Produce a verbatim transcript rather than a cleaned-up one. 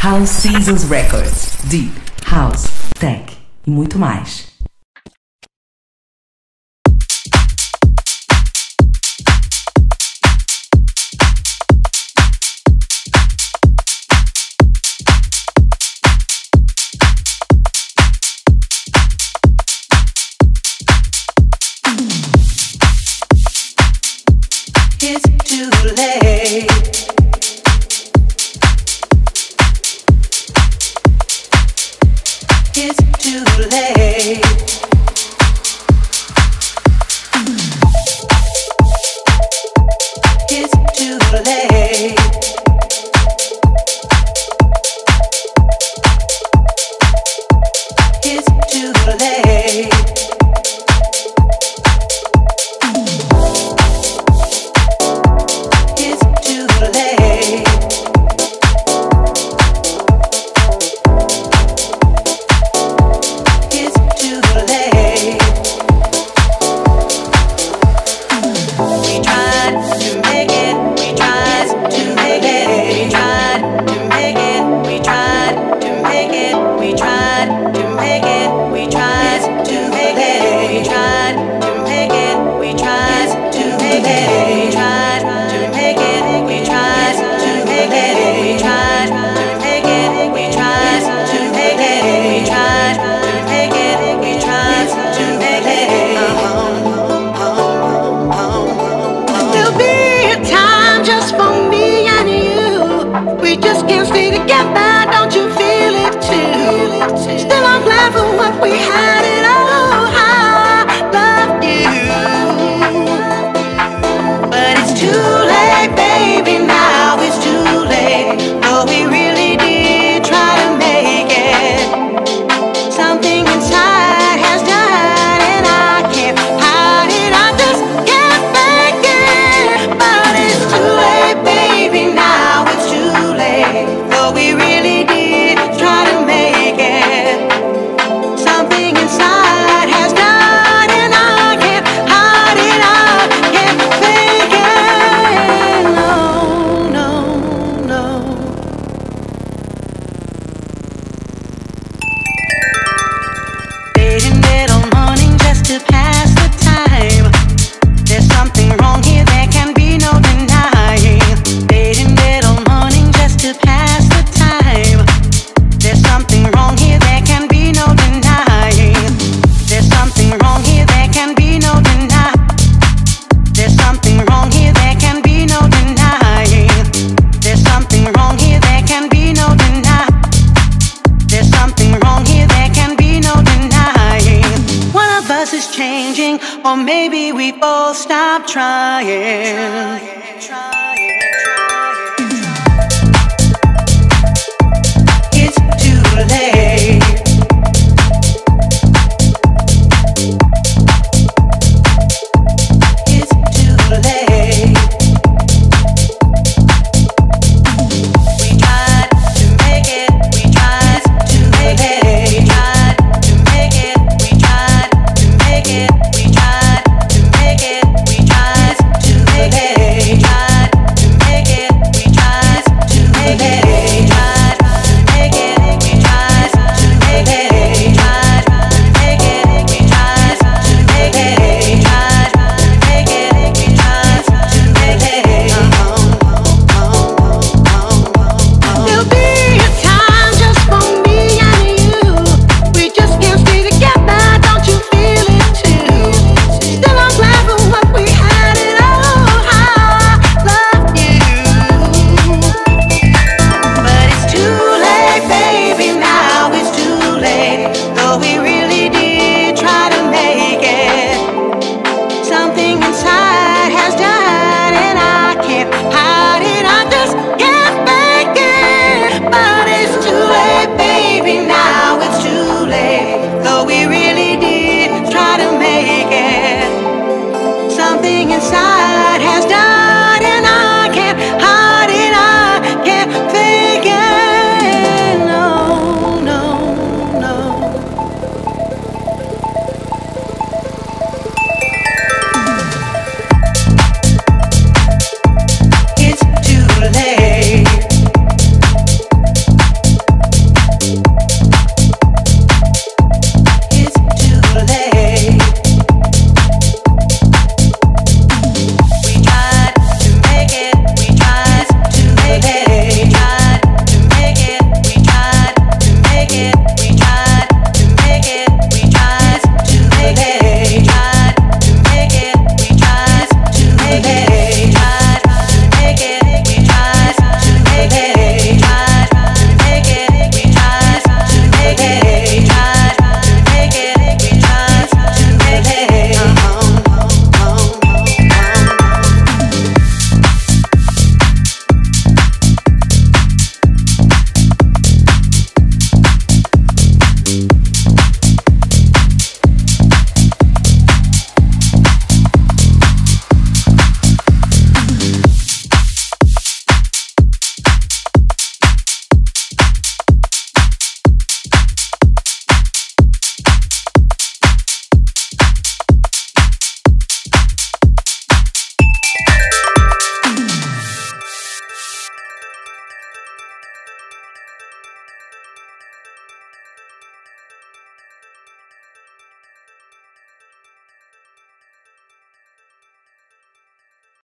House Seasons Records, Deep, House, Tech e muito mais. It's too late. It's too late. It's too late. It's too late. Or maybe we both stop trying. Trying, trying, trying, trying. It's too late. It's too late. We tried to make it. We tried to make it. We tried to make it. We tried to make it. Something inside.